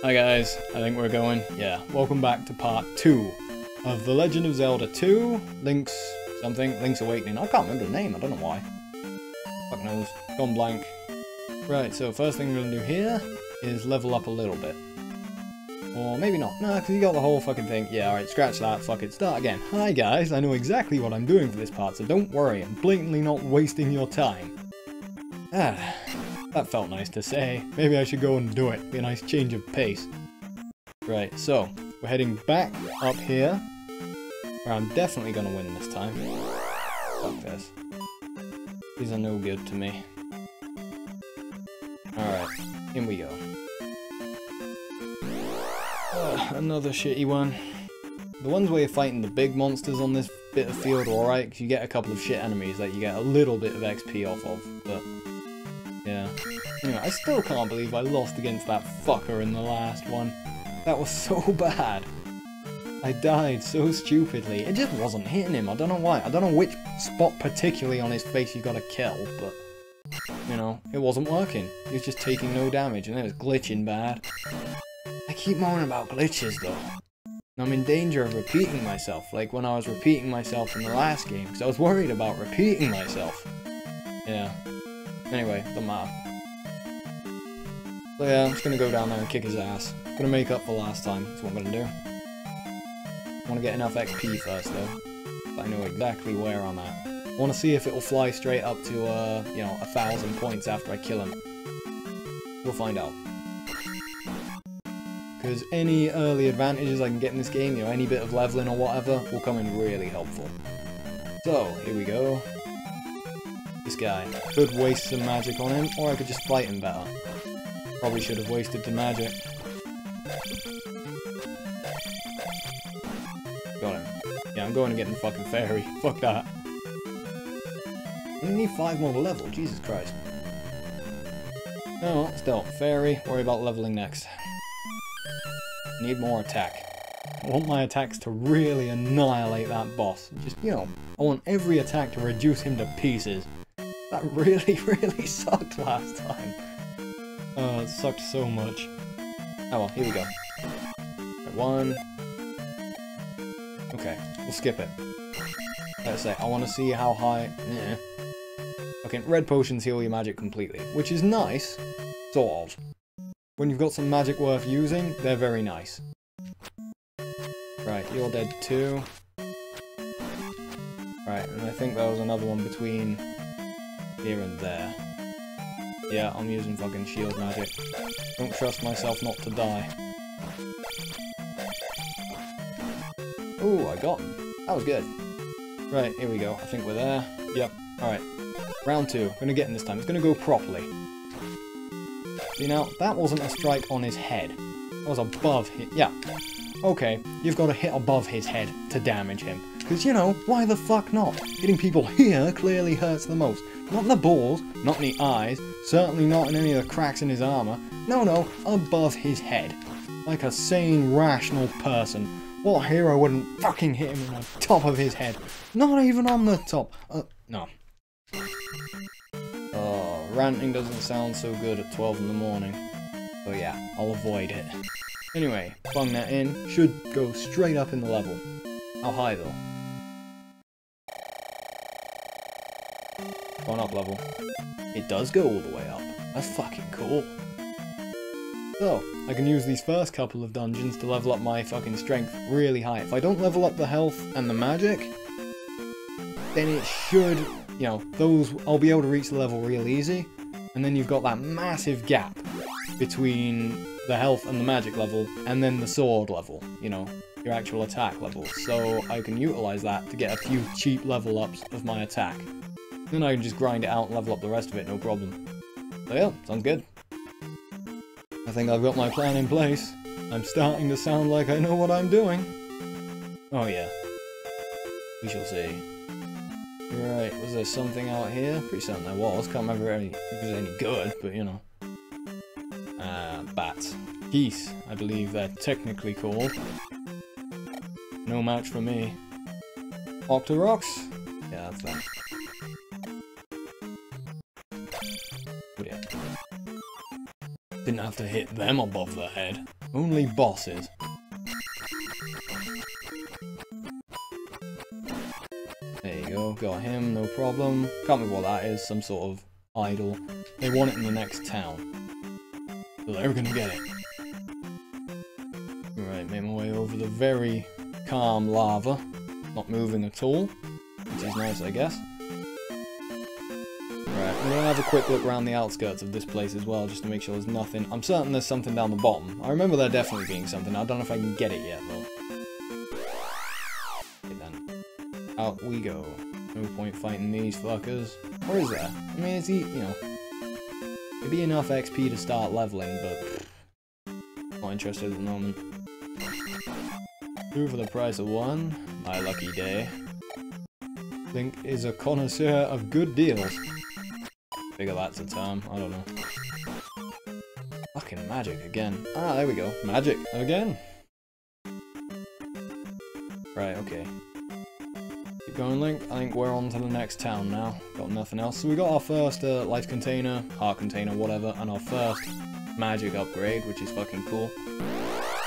Hi guys, I think we're going. Yeah, welcome back to part 2 of The Legend of Zelda 2, Link's something, Link's Awakening. I can't remember the name, I don't know why. Fuck knows, gone blank. Right, so first thing we're gonna do here is level up a little bit. Or maybe not, nah, because you got the whole fucking thing. Yeah, alright, scratch that, fuck it, start again. Hi guys, I know exactly what I'm doing for this part, so don't worry, I'm blatantly not wasting your time. Ah, that felt nice to say. Maybe I should go and do it. Be a nice change of pace. Right, so we're heading back up here, where I'm definitely gonna win this time. Fuck this. These are no good to me. Alright, in we go. Another shitty one. The ones where you're fighting the big monsters on this bit of field are alright, because you get a couple of shit enemies that you get a little bit of XP off of, but... yeah. Anyway, I still can't believe I lost against that fucker in the last one. That was so bad. I died so stupidly. It just wasn't hitting him. I don't know why. I don't know which spot particularly on his face you gotta kill, but... you know, it wasn't working. He was just taking no damage, and it was glitching bad. I keep moaning about glitches, though. And I'm in danger of repeating myself, like when I was repeating myself in the last game, because I was worried about repeating myself. Yeah. Anyway, doesn't matter. So yeah, I'm just gonna go down there and kick his ass. I'm gonna make up for last time, that's what I'm gonna do. I wanna get enough XP first though, so I know exactly where I'm at. I wanna see if it'll fly straight up to, you know, 1,000 points after I kill him. We'll find out. Because any early advantages I can get in this game, you know, any bit of leveling or whatever, will come in really helpful. So, here we go. This guy. Could waste some magic on him, or I could just fight him better. Probably should have wasted the magic. Got him. Yeah, I'm going to get the fucking fairy. Fuck that. We need 5 more to level, Jesus Christ. No, still, fairy, worry about leveling next. Need more attack. I want my attacks to really annihilate that boss. Just, you know, I want every attack to reduce him to pieces. That really, really sucked last time. Oh, it sucked so much. Oh well, here we go. Right, one. Okay, we'll skip it. Let's say, I want to see how high... yeah. Okay, red potions heal your magic completely, which is nice, sort of. When you've got some magic worth using, they're very nice. Right, you're dead too. Right, and I think there was another one between... here and there. Yeah, I'm using fucking shield magic. Don't trust myself not to die. Ooh, I got him. That was good. Right, here we go. I think we're there. Yep. Alright. Round 2. I'm gonna get him this time. It's gonna go properly. See now, that wasn't a strike on his head. That was above him. Yeah. Okay, you've got to hit above his head to damage him. Because, you know, why the fuck not? Hitting people here clearly hurts the most. Not in the balls, not in the eyes, certainly not in any of the cracks in his armor. No, no, above his head. Like a sane, rational person. What hero wouldn't fucking hit him on the top of his head? Not even on the top. No. Oh, ranting doesn't sound so good at 12 in the morning. But yeah, I'll avoid it. Anyway, bung that in. Should go straight up in the level. How high though? Gone up level. It does go all the way up. That's fucking cool. So, I can use these first couple of dungeons to level up my fucking strength really high. If I don't level up the health and the magic, then it should, you know, those, I'll be able to reach the level real easy. And then you've got that massive gap between the health and the magic level, and then the sword level, you know, your actual attack level. So I can utilize that to get a few cheap level ups of my attack. Then I can just grind it out and level up the rest of it, no problem. So yeah, sounds good. I think I've got my plan in place. I'm starting to sound like I know what I'm doing. Oh yeah. We shall see. Right, was there something out here? Pretty certain there was. Can't remember if it was any good, but you know. Bats. Geese, I believe they're technically called. No match for me. Octorox? Yeah, that's them. Didn't have to hit them above the head. Only bosses. There you go, got him, no problem. Can't remember what that is, some sort of idol. They want it in the next town. So they're gonna get it. Right, make my way over the very calm lava. Not moving at all, which is nice, I guess. Right, I'm gonna have a quick look around the outskirts of this place as well, just to make sure there's nothing. I'm certain there's something down the bottom. I remember there definitely being something. I don't know if I can get it yet, though. Okay, then. Out we go. No point fighting these fuckers. Or is there? I mean, it's, you know, it'd be enough XP to start leveling, but not interested at the moment. 2 for the price of 1. My lucky day. Link is a connoisseur of good deals. Figure that's a term, I don't know. Fucking magic again. Ah, there we go. Magic again. Right, okay. Keep going, Link. I think we're on to the next town now. Got nothing else. So we got our first life container, heart container, whatever, and our first magic upgrade, which is fucking cool.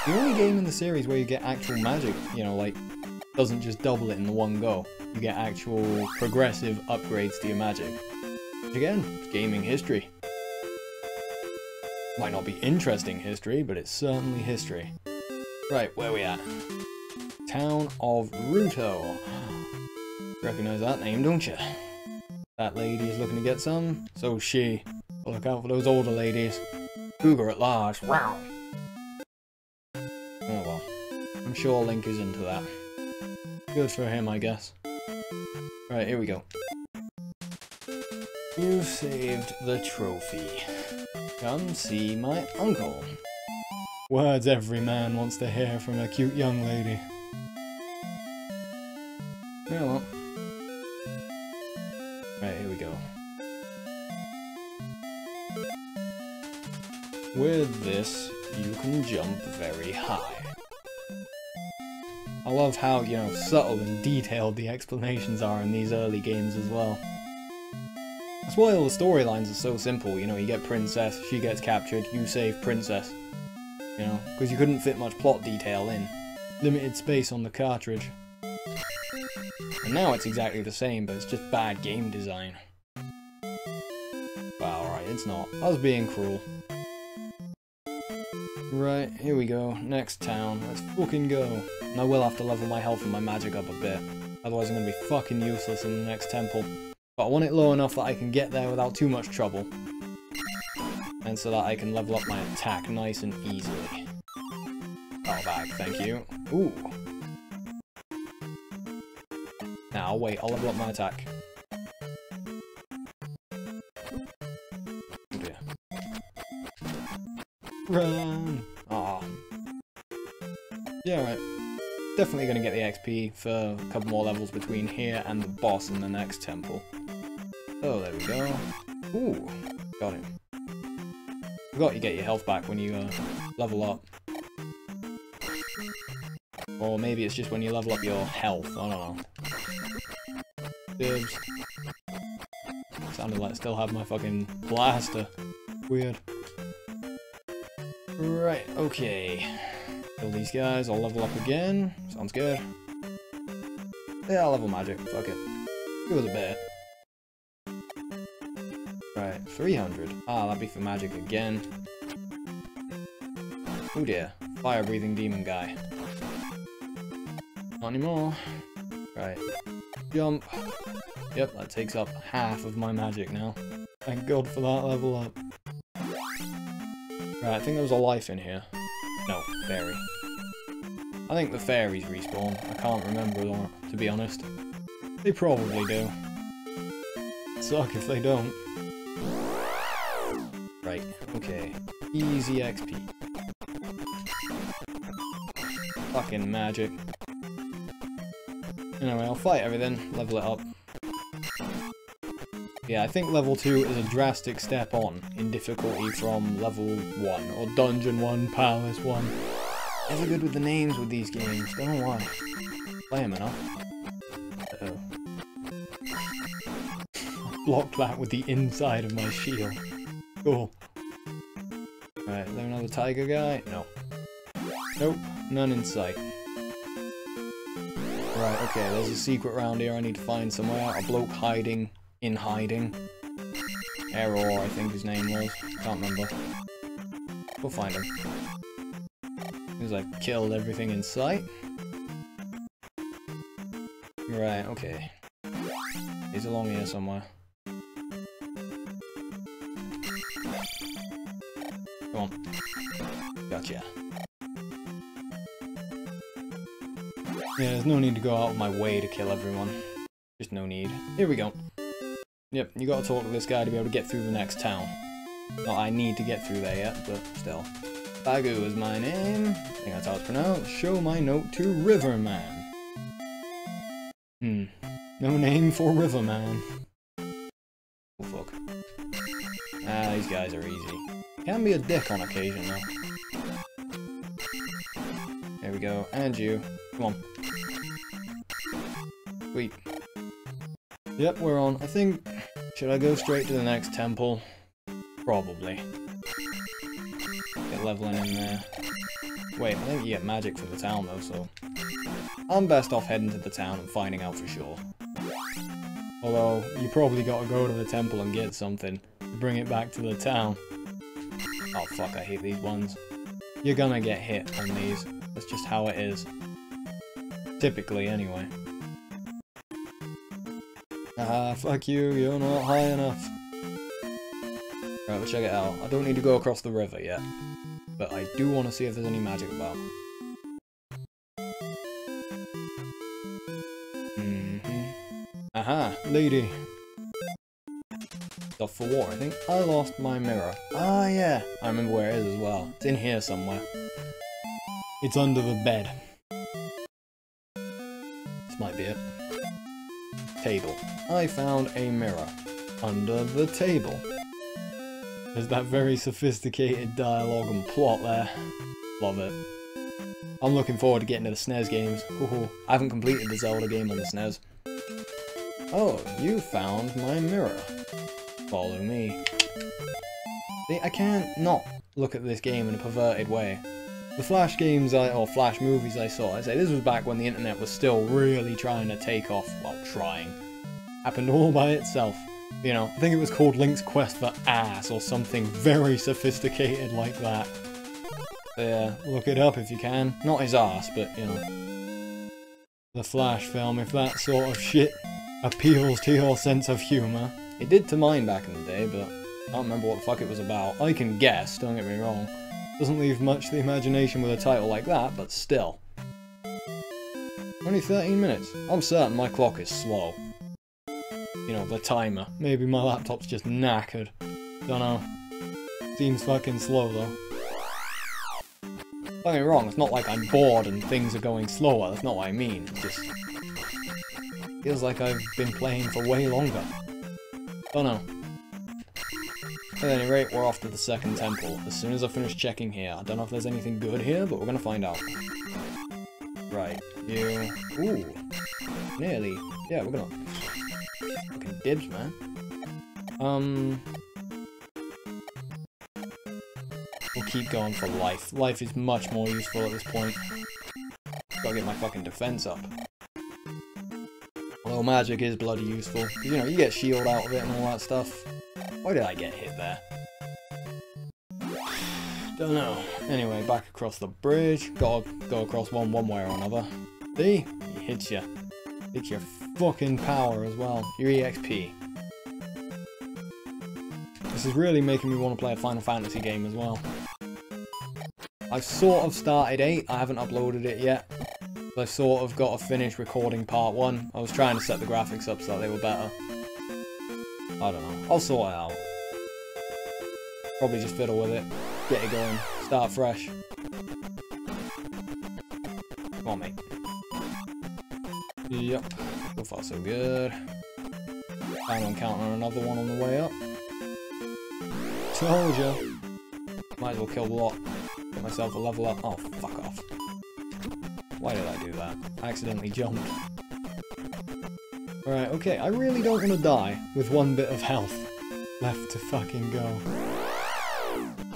The only game in the series where you get actual magic, you know, like, doesn't just double it in the one go. You get actual progressive upgrades to your magic. Which again, it's gaming history. Might not be interesting history, but it's certainly history. Right, where we at? Town of Ruto. Recognize that name, don't you? That lady is looking to get some, so she. I'll look out for those older ladies. Cougar at large. Wow. Oh well. I'm sure Link is into that. Good for him, I guess. Right, here we go. You saved the trophy. Come see my uncle. Words every man wants to hear from a cute young lady. Yeah, well. Right, here we go. With this, you can jump very high. I love how, you know, subtle and detailed the explanations are in these early games as well. That's why all the storylines are so simple, you know, you get princess, she gets captured, you save princess. You know, because you couldn't fit much plot detail in. Limited space on the cartridge. And now it's exactly the same, but it's just bad game design. Well, alright, it's not. I was being cruel. Right, here we go. Next town. Let's fucking go. And I will have to level my health and my magic up a bit. Otherwise I'm going to be fucking useless in the next temple. But I want it low enough that I can get there without too much trouble. And so that I can level up my attack nice and easily. Power back, thank you. Ooh. Now, wait, I'll level up my attack. Oh dear. Run! Aw. Yeah, right. Definitely gonna get the XP for a couple more levels between here and the boss in the next temple. Oh, there we go. Ooh, got him. Forgot you get your health back when you level up. Or maybe it's just when you level up your health, I don't know. Dibs. Sounded like I still have my fucking blaster. Weird. Right, okay. Kill these guys, I'll level up again. Sounds good. Yeah, I'll level magic, fuck it. It was a bit. Right, 300. Ah, that'd be for magic again. Oh dear, fire-breathing demon guy. Not anymore. Right. Jump. Yep, that takes up half of my magic now. Thank God for that level up. Right, I think there was a life in here. No, fairy. I think the fairies respawn. I can't remember, to be honest. They probably do. It'd suck if they don't. Right, okay. Easy XP. Fucking magic. Anyway, I'll fight everything, level it up. Yeah, I think level 2 is a drastic step on in difficulty from level 1, or dungeon 1, palace 1. Never good with the names with these games, don't know why. Play them enough. Uh-oh. I blocked that with the inside of my shield. Cool. Alright, is there another tiger guy? No. Nope, none in sight. Right, okay, there's a secret round here I need to find somewhere. A bloke hiding in hiding. Error, I think his name was. Can't remember. We'll find him. Because I've killed everything in sight. Right, okay. He's along here somewhere. Come on. Gotcha. Yeah, there's no need to go out of my way to kill everyone. Just no need. Here we go. Yep, you gotta talk to this guy to be able to get through the next town. Not I need to get through there yet, but still. Bagu is my name. I think that's how it's pronounced. Show my note to Riverman. No name for Riverman. Oh fuck. Ah, these guys are easy. Can be a dick on occasion though. There we go, and you. Come on. Sweet. Yep, we're on. I think... Should I go straight to the next temple? Probably. Get leveling in there. Wait, I think you get magic for the town though, so... I'm best off heading to the town and finding out for sure. Although, you probably gotta go to the temple and get something to bring it back to the town. Oh fuck, I hate these ones. You're gonna get hit on these. That's just how it is. Typically, anyway. Ah, fuck you, you're not high enough. Right, we'll check it out. I don't need to go across the river yet. But I do want to see if there's any magic about. Aha, lady. It's off for war, I think. I lost my mirror. Ah, yeah. I remember where it is as well. It's in here somewhere. It's under the bed. This might be it. Table. I found a mirror. Under the table. There's that very sophisticated dialogue and plot there. Love it. I'm looking forward to getting to the SNES games. Ooh, I haven't completed the Zelda game on the SNES. Oh, you found my mirror. Follow me. See, I can't not look at this game in a perverted way. The Flash games or Flash movies I saw, I say this was back when the internet was still really trying to take off, well, trying. Happened all by itself. You know, I think it was called Link's Quest for Ass or something very sophisticated like that. Yeah, look it up if you can. Not his ass, but, you know. The Flash film, if that sort of shit appeals to your sense of humour. It did to mine back in the day, but I don't remember what the fuck it was about. I can guess, don't get me wrong. Doesn't leave much to the imagination with a title like that, but still. Only 13 minutes. I'm certain my clock is slow. You know, the timer. Maybe my laptop's just knackered. Dunno. Seems fucking slow though. Don't get me wrong, it's not like I'm bored and things are going slower, that's not what I mean. It just feels like I've been playing for way longer. Dunno. At any rate, we're off to the second temple. As soon as I finish checking here, I don't know if there's anything good here, but we're gonna find out. Right, you... Ooh! Nearly. Yeah, we're gonna... Fucking dibs, man. We'll keep going for life. Life is much more useful at this point. Gotta get my fucking defense up. Although magic is bloody useful. You know, you get shield out of it and all that stuff. Why did I get hit there? Don't know. Anyway, back across the bridge. Gotta go across one way or another. See? It hits you. It's your fucking power as well. Your EXP. This is really making me want to play a Final Fantasy game as well. I've sort of started 8. I haven't uploaded it yet. But I've sort of got to finish recording part 1. I was trying to set the graphics up so that they were better. I don't know. I'll sort it out. Probably just fiddle with it. Get it going. Start fresh. Come on, mate. Yep. So far, so good. I'm encountering another one on the way up. Told ya. Might as well kill the lot. Get myself a level up. Oh, fuck off. Why did I do that? I accidentally jumped. Alright, okay, I really don't want to die with one bit of health left to fucking go.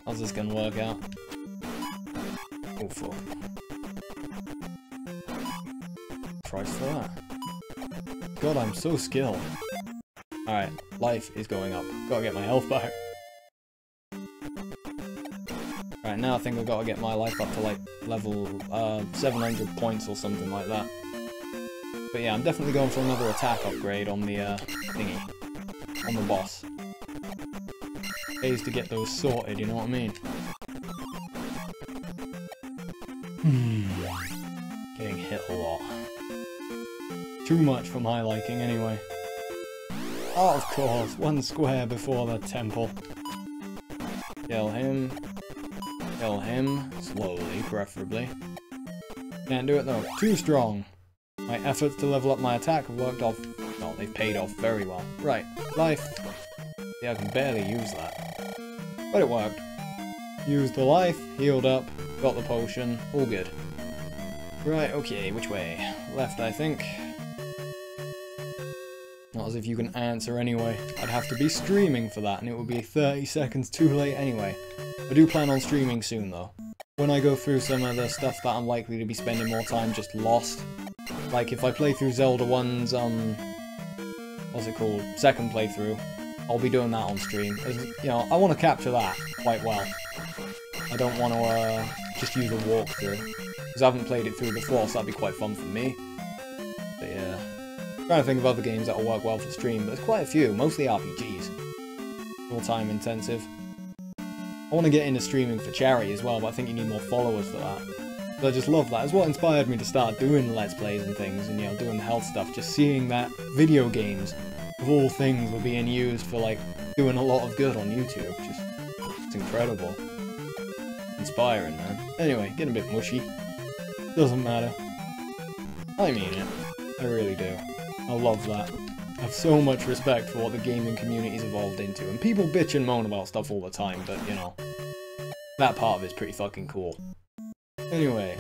How's this gonna work out? Oh fuck. Price for that. God, I'm so skilled. Alright, life is going up. Gotta get my health back. Right, now I think I've gotta get my life up to like level 700 points or something like that. But yeah, I'm definitely going for another attack upgrade on the thingy. On the boss. Is to get those sorted, you know what I mean? Getting hit a lot. Too much for my liking, anyway. Oh, of course, one square before the temple. Kill him. Kill him. Slowly, preferably. Can't do it though. Too strong. My efforts to level up my attack have worked off. No, they've paid off very well. Right, life. Yeah, I can barely use that. But it worked. Used the life, healed up, got the potion, all good. Right, okay, which way? Left, I think. Not as if you can answer anyway. I'd have to be streaming for that, and it would be 30 seconds too late anyway. I do plan on streaming soon, though. When I go through some of the stuff that I'm likely to be spending more time just lost. Like, if I play through Zelda 1's, what's it called? Second playthrough. I'll be doing that on stream. As, you know, I want to capture that quite well. I don't want to just use a walkthrough. Because I haven't played it through before, so that'd be quite fun for me. But yeah. I'm trying to think of other games that'll work well for stream, but there's quite a few, mostly RPGs. All time intensive. I want to get into streaming for charity as well, but I think you need more followers for that. But I just love that. It's what inspired me to start doing Let's Plays and things, and you know, doing the health stuff. Just seeing that video games, of all things, were being used for like doing a lot of good on YouTube. Just, it's incredible. Inspiring, man. Anyway, getting a bit mushy. Doesn't matter. I mean it. I really do. I love that. I have so much respect for what the gaming community's evolved into, and people bitch and moan about stuff all the time, but you know, that part of it's pretty fucking cool. Anyway,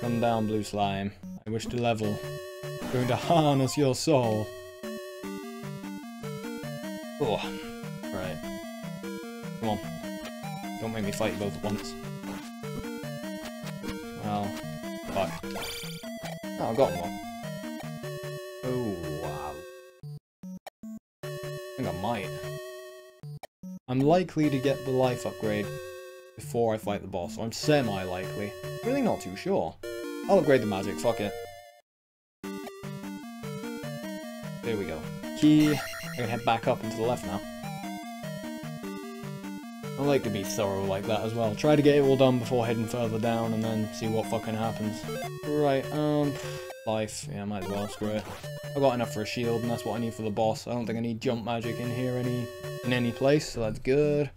come down, blue slime. I wish to level. I'm going to harness your soul. Oh, right. Come on. Don't make me fight you both at once. Well, fuck. Oh, I've got one. Oh, wow. I think I might. I'm likely to get the life upgrade before I fight the boss, so I'm semi-likely. Really not too sure. I'll upgrade the magic, fuck it. There we go. Key. I can head back up and to the left now. I like to be thorough like that as well. Try to get it all done before heading further down and then see what fucking happens. Right, life. Yeah, might as well, screw it. I've got enough for a shield and that's what I need for the boss. I don't think I need jump magic in here in any place, so that's good.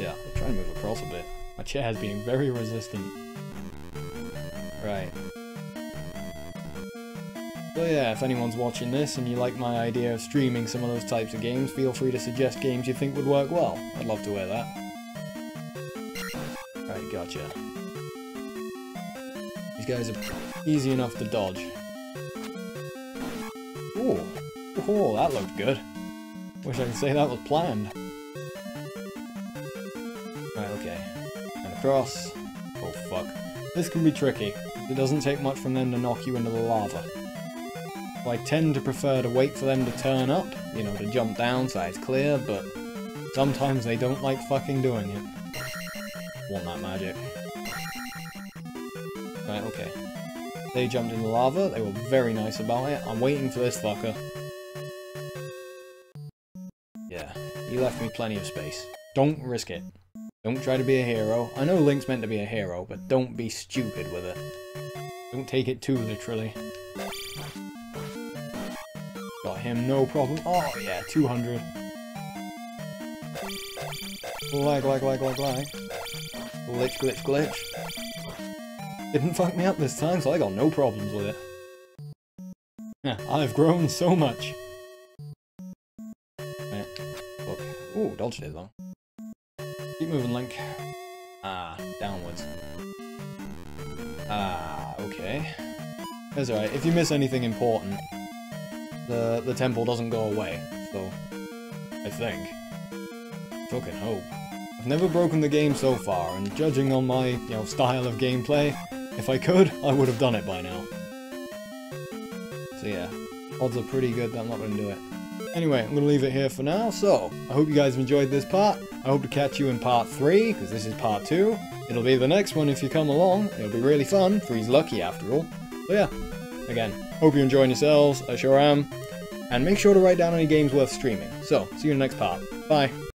Yeah, I'll try and move across a bit. My chair is being very resistant. Right. So yeah, if anyone's watching this and you like my idea of streaming some of those types of games, feel free to suggest games you think would work well. I'd love to hear that. Right, gotcha. These guys are easy enough to dodge. Ooh. Oh, that looked good. Wish I could say that was planned. Right, okay. And across. Oh, fuck. This can be tricky. It doesn't take much from them to knock you into the lava. I tend to prefer to wait for them to turn up, you know, to jump down so it's clear, but sometimes they don't like fucking doing it. Want that magic. Right, okay. They jumped in the lava, they were very nice about it. I'm waiting for this fucker. Yeah, he left me plenty of space. Don't risk it. Don't try to be a hero. I know Link's meant to be a hero, but don't be stupid with it. Don't take it too literally. Got him, no problem. Oh yeah, 200. Lag. Glitch. Didn't fuck me up this time, so I got no problems with it. Yeah, I've grown so much. Yeah, look. Ooh, dodged it though. Keep moving, Link. Ah, downwards. Ah, okay. That's alright, if you miss anything important, the temple doesn't go away, so I think. Fucking hope. I Never broken the game so far, and judging on my, style of gameplay, if I could, I would have done it by now. So yeah, odds are pretty good that I'm not going to do it. Anyway, I'm going to leave it here for now, so I hope you guys have enjoyed this part. I hope to catch you in part 3, because this is part 2. It'll be the next one if you come along. It'll be really fun, for he's lucky after all. So yeah, again, hope you're enjoying yourselves, I sure am. And make sure to write down any games worth streaming. So, see you in the next part. Bye.